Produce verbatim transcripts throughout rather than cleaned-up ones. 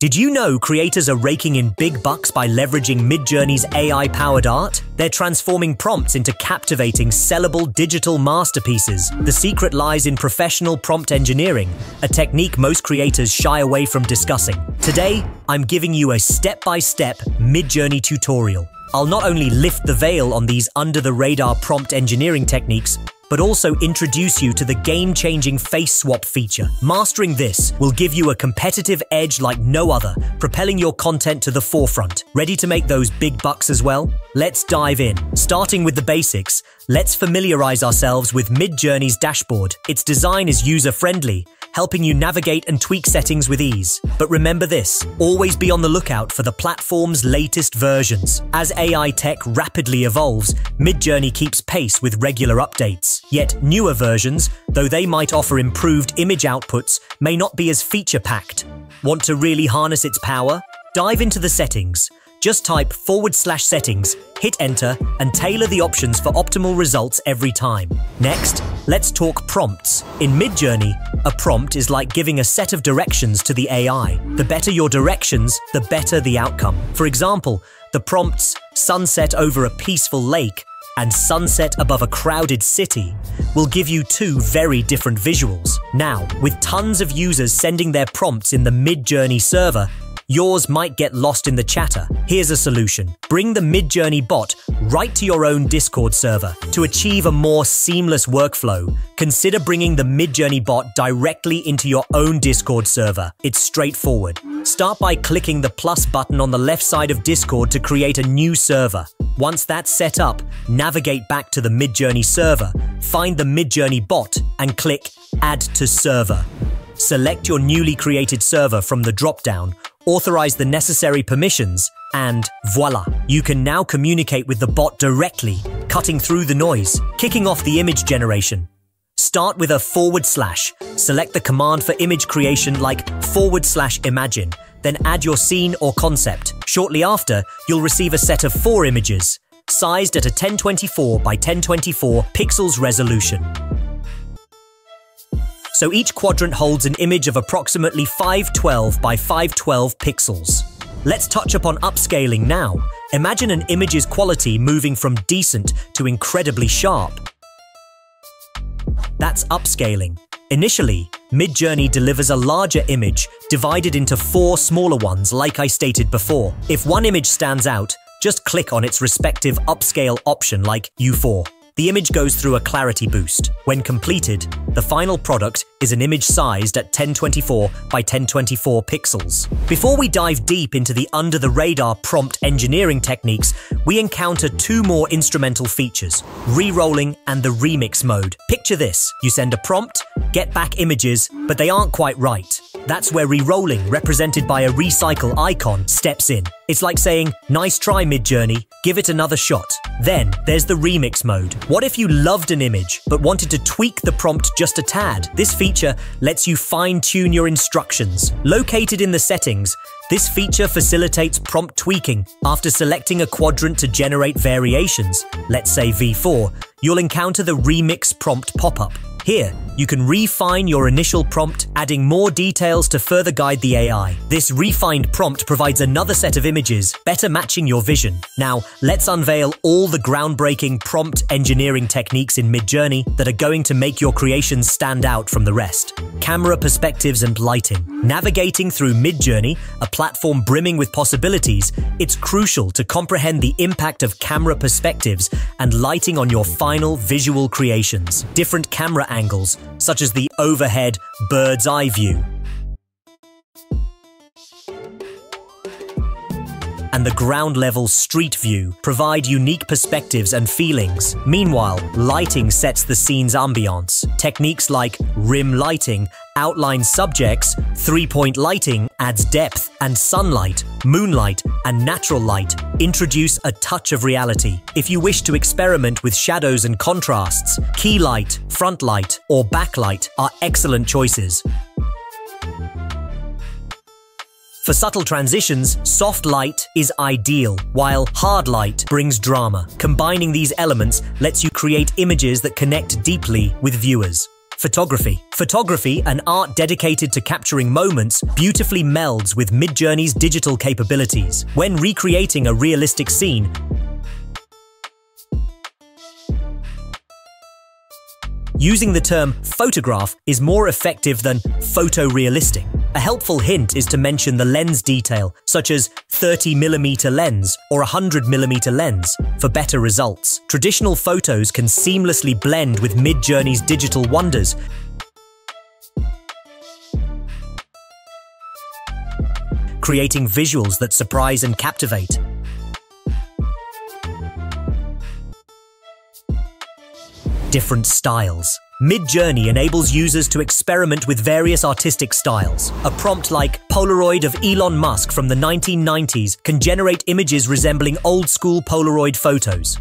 Did you know creators are raking in big bucks by leveraging Midjourney's A I-powered art? They're transforming prompts into captivating, sellable digital masterpieces. The secret lies in professional prompt engineering, a technique most creators shy away from discussing. Today, I'm giving you a step-by-step Midjourney tutorial. I'll not only lift the veil on these under-the-radar prompt engineering techniques, but also introduce you to the game-changing face swap feature. Mastering this will give you a competitive edge like no other, propelling your content to the forefront. Ready to make those big bucks as well? Let's dive in. Starting with the basics, let's familiarize ourselves with Midjourney's dashboard. Its design is user-friendly, helping you navigate and tweak settings with ease. But remember this, always be on the lookout for the platform's latest versions. As A I tech rapidly evolves, Midjourney keeps pace with regular updates. Yet newer versions, though they might offer improved image outputs, may not be as feature-packed. Want to really harness its power? Dive into the settings. Just type forward slash settings, hit enter, and tailor the options for optimal results every time. Next, let's talk prompts. In Midjourney, a prompt is like giving a set of directions to the A I. The better your directions, the better the outcome. For example, the prompts sunset over a peaceful lake and sunset above a crowded city will give you two very different visuals. Now, with tons of users sending their prompts in the Midjourney server, yours might get lost in the chatter. Here's a solution. Bring the Midjourney bot right to your own Discord server. To achieve a more seamless workflow, consider bringing the Midjourney bot directly into your own Discord server. It's straightforward. Start by clicking the plus button on the left side of Discord to create a new server. Once that's set up, navigate back to the Midjourney server, find the Midjourney bot, and click Add to Server. Select your newly created server from the drop-down, authorize the necessary permissions, and voila! You can now communicate with the bot directly, cutting through the noise, kicking off the image generation. Start with a forward slash, select the command for image creation like forward slash imagine, then add your scene or concept. Shortly after, you'll receive a set of four images, sized at a ten twenty-four by ten twenty-four pixels resolution. So each quadrant holds an image of approximately five twelve by five twelve pixels. Let's touch upon upscaling now. Imagine an image's quality moving from decent to incredibly sharp. That's upscaling. Initially, Midjourney delivers a larger image divided into four smaller ones like I stated before. If one image stands out, just click on its respective upscale option like U four. The image goes through a clarity boost. When completed, the final product is an image sized at ten twenty-four by ten twenty-four pixels. Before we dive deep into the under-the-radar prompt engineering techniques, we encounter two more instrumental features, re-rolling and the remix mode. Picture this, you send a prompt, get back images, but they aren't quite right. That's where re-rolling, represented by a recycle icon, steps in. It's like saying, nice try Midjourney, give it another shot. Then, there's the remix mode. What if you loved an image, but wanted to tweak the prompt just a tad? This feature lets you fine-tune your instructions. Located in the settings, this feature facilitates prompt tweaking. After selecting a quadrant to generate variations, let's say V four, you'll encounter the remix prompt pop-up. Here, you can refine your initial prompt, adding more details to further guide the A I. This refined prompt provides another set of images, better matching your vision. Now, let's unveil all the groundbreaking prompt engineering techniques in Midjourney that are going to make your creations stand out from the rest. Camera perspectives and lighting. Navigating through Midjourney, a platform brimming with possibilities, it's crucial to comprehend the impact of camera perspectives and lighting on your final visual creations. Different camera angles, such as the overhead bird's eye view and the ground level street view, provide unique perspectives and feelings. Meanwhile, lighting sets the scene's ambiance. Techniques like rim lighting, outline subjects, three-point lighting adds depth, and sunlight, moonlight, and natural light introduce a touch of reality. If you wish to experiment with shadows and contrasts, key light, front light, or backlight are excellent choices. For subtle transitions, soft light is ideal, while hard light brings drama. Combining these elements lets you create images that connect deeply with viewers. Photography. Photography, an art dedicated to capturing moments, beautifully melds with Midjourney's digital capabilities. When recreating a realistic scene, using the term photograph is more effective than photorealistic. A helpful hint is to mention the lens detail, such as thirty millimeter lens or one hundred millimeter lens, for better results. Traditional photos can seamlessly blend with Midjourney's digital wonders, creating visuals that surprise and captivate. Different styles. Midjourney enables users to experiment with various artistic styles. A prompt like Polaroid of Elon Musk from the nineteen nineties can generate images resembling old-school Polaroid photos.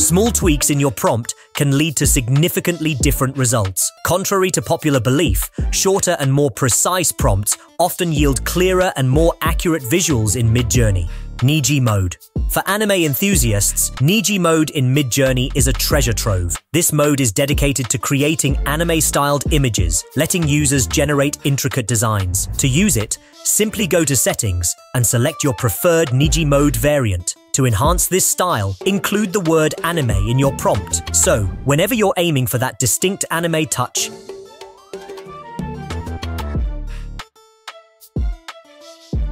Small tweaks in your prompt can lead to significantly different results. Contrary to popular belief, shorter and more precise prompts often yield clearer and more accurate visuals in Midjourney. Niji Mode. For anime enthusiasts, Niji Mode in Midjourney is a treasure trove. This mode is dedicated to creating anime-styled images, letting users generate intricate designs. To use it, simply go to Settings and select your preferred Niji Mode variant. To enhance this style, include the word anime in your prompt. So, whenever you're aiming for that distinct anime touch,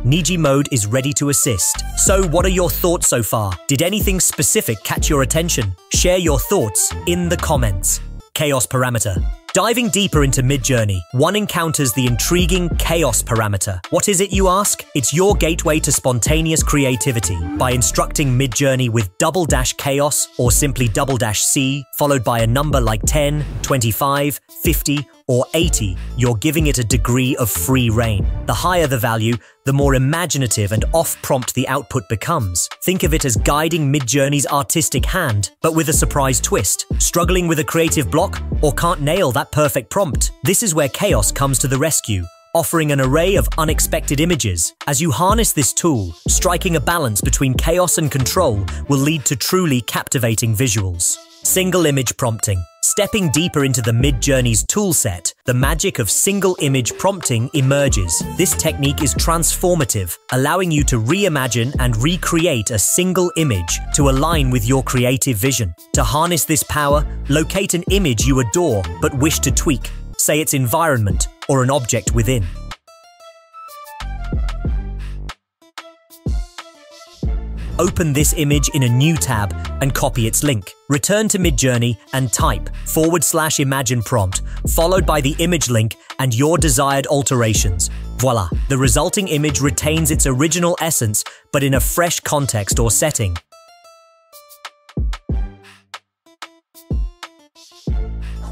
Niji Mode is ready to assist. So what are your thoughts so far? Did anything specific catch your attention? Share your thoughts in the comments. Chaos Parameter. Diving deeper into Midjourney, one encounters the intriguing chaos parameter. What is it, you ask? It's your gateway to spontaneous creativity. By instructing Midjourney with double dash chaos or simply double dash C, followed by a number like ten, twenty-five, fifty, or eighty, you're giving it a degree of free rein. The higher the value, the more imaginative and off-prompt the output becomes. Think of it as guiding Midjourney's artistic hand, but with a surprise twist. Struggling with a creative block or can't nail that perfect prompt? This is where Chaos comes to the rescue, offering an array of unexpected images. As you harness this tool, striking a balance between chaos and control will lead to truly captivating visuals. Single image prompting. Stepping deeper into the Midjourney's toolset, the magic of single image prompting emerges. This technique is transformative, allowing you to reimagine and recreate a single image to align with your creative vision. To harness this power, locate an image you adore but wish to tweak, say its environment or an object within. Open this image in a new tab and copy its link. Return to Midjourney and type forward slash imagine prompt, followed by the image link and your desired alterations. Voila! The resulting image retains its original essence, but in a fresh context or setting.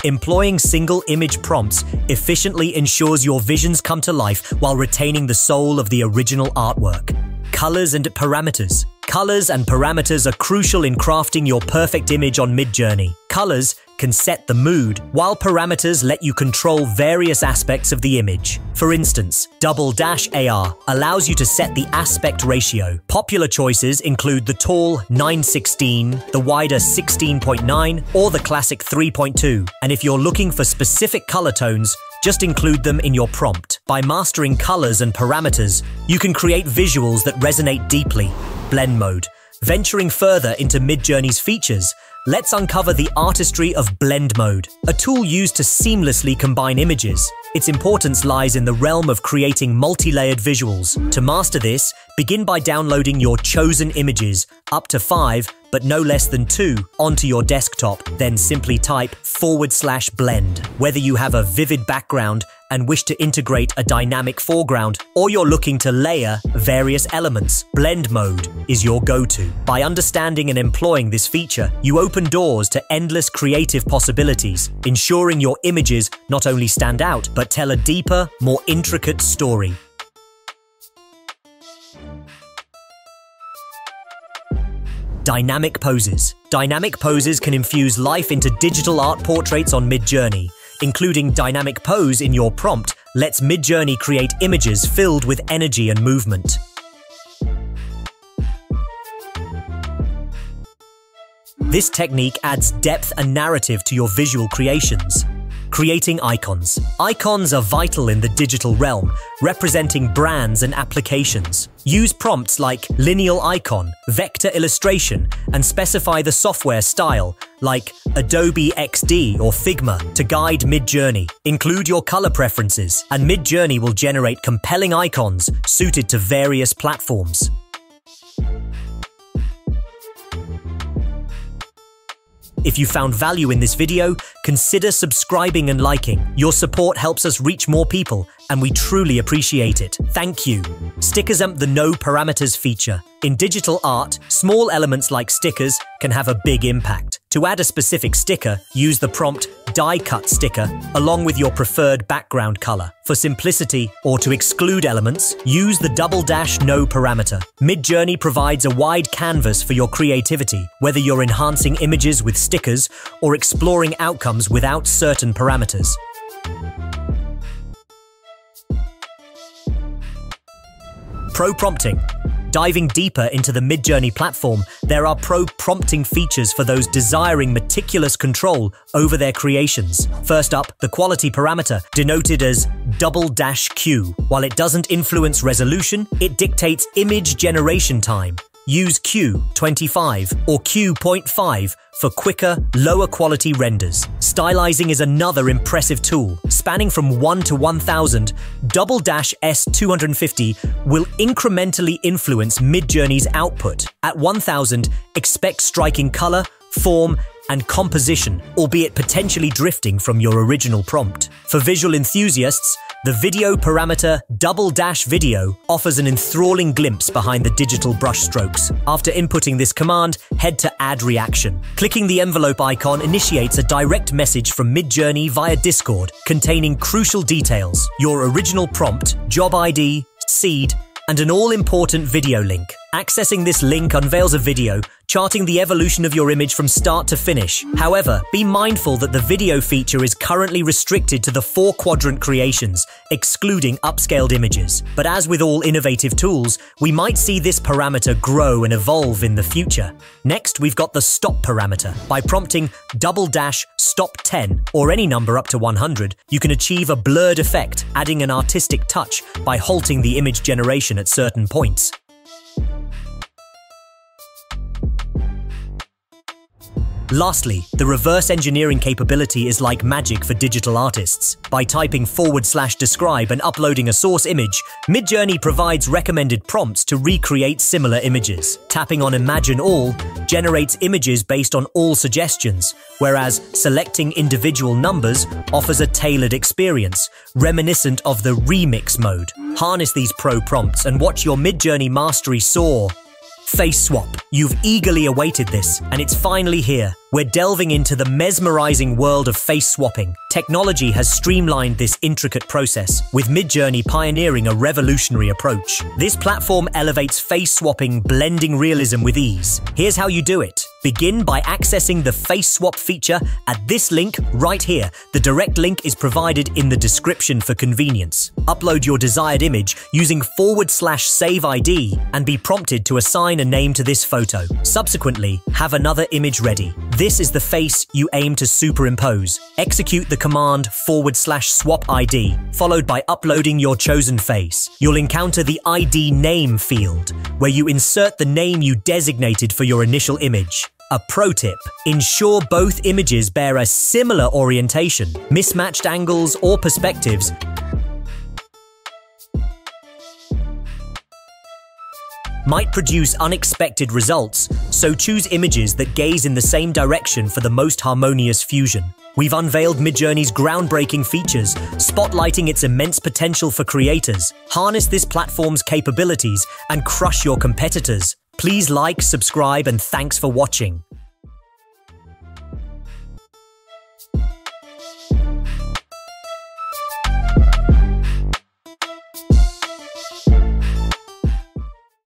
Employing single image prompts efficiently ensures your visions come to life while retaining the soul of the original artwork. Colors and parameters. Colors and parameters are crucial in crafting your perfect image on Midjourney. Colors can set the mood, while parameters let you control various aspects of the image. For instance, double dash A R allows you to set the aspect ratio. Popular choices include the tall nine sixteen, the wider sixteen point nine, or the classic three point two. And if you're looking for specific color tones, just include them in your prompt. By mastering colors and parameters, you can create visuals that resonate deeply. Blend mode. Venturing further into Midjourney's features, let's uncover the artistry of blend mode, a tool used to seamlessly combine images. Its importance lies in the realm of creating multi-layered visuals. To master this, begin by downloading your chosen images, up to five, but no less than two, onto your desktop. Then simply type forward slash blend. Whether you have a vivid background and wish to integrate a dynamic foreground, or you're looking to layer various elements, blend mode is your go-to. By understanding and employing this feature, you open doors to endless creative possibilities, ensuring your images not only stand out, but tell a deeper, more intricate story. Dynamic poses. Dynamic poses can infuse life into digital art portraits on Midjourney. Including dynamic pose in your prompt lets Midjourney create images filled with energy and movement. This technique adds depth and narrative to your visual creations. Creating icons. Icons are vital in the digital realm, representing brands and applications. Use prompts like lineal icon, vector illustration, and specify the software style, like Adobe X D or Figma, to guide Midjourney. Include your color preferences, and Midjourney will generate compelling icons suited to various platforms. If you found value in this video, consider subscribing and liking. Your support helps us reach more people, and we truly appreciate it. Thank you. Stickerzamp the no parameters feature. In digital art, small elements like stickers can have a big impact. To add a specific sticker, use the prompt die cut sticker along with your preferred background color. For simplicity or to exclude elements, use the double dash no parameter. Midjourney provides a wide canvas for your creativity, whether you're enhancing images with stickers or exploring outcomes without certain parameters. Pro prompting. Diving deeper into the Midjourney platform, there are pro-prompting features for those desiring meticulous control over their creations. First up, the quality parameter, denoted as double dash Q. While it doesn't influence resolution, it dictates image generation time. Use Q twenty-five or Q point five for quicker, lower quality renders. Stylizing is another impressive tool. Spanning from one to one thousand, Double Dash S two hundred fifty will incrementally influence Midjourney's output. At one thousand, expect striking color, form, and composition, albeit potentially drifting from your original prompt. For visual enthusiasts, the video parameter double dash video offers an enthralling glimpse behind the digital brushstrokes. After inputting this command, head to Add Reaction. Clicking the envelope icon initiates a direct message from Midjourney via Discord containing crucial details, your original prompt, job I D, seed, and an all-important video link. Accessing this link unveils a video, charting the evolution of your image from start to finish. However, be mindful that the video feature is currently restricted to the four-quadrant creations, excluding upscaled images. But as with all innovative tools, we might see this parameter grow and evolve in the future. Next, we've got the stop parameter. By prompting double dash stop ten, or any number up to one hundred, you can achieve a blurred effect, adding an artistic touch by halting the image generation at certain points. Lastly, the reverse engineering capability is like magic for digital artists. By typing forward slash describe and uploading a source image, Midjourney provides recommended prompts to recreate similar images. Tapping on Imagine All generates images based on all suggestions, whereas selecting individual numbers offers a tailored experience, reminiscent of the remix mode. Harness these pro prompts and watch your Midjourney mastery soar. Face swap. You've eagerly awaited this, and it's finally here. We're delving into the mesmerizing world of face swapping. Technology has streamlined this intricate process, with Midjourney pioneering a revolutionary approach. This platform elevates face swapping, blending realism with ease. Here's how you do it. Begin by accessing the face swap feature at this link right here. The direct link is provided in the description for convenience. Upload your desired image using forward slash save I D and be prompted to assign a name to this photo. Subsequently, have another image ready. This is the face you aim to superimpose. Execute the command forward slash swap I D, followed by uploading your chosen face. You'll encounter the I D name field, where you insert the name you designated for your initial image. A pro tip: ensure both images bear a similar orientation. Mismatched angles or perspectives might produce unexpected results, so choose images that gaze in the same direction for the most harmonious fusion. We've unveiled Midjourney's groundbreaking features, spotlighting its immense potential for creators. Harness this platform's capabilities and crush your competitors. Please like, subscribe, and thanks for watching.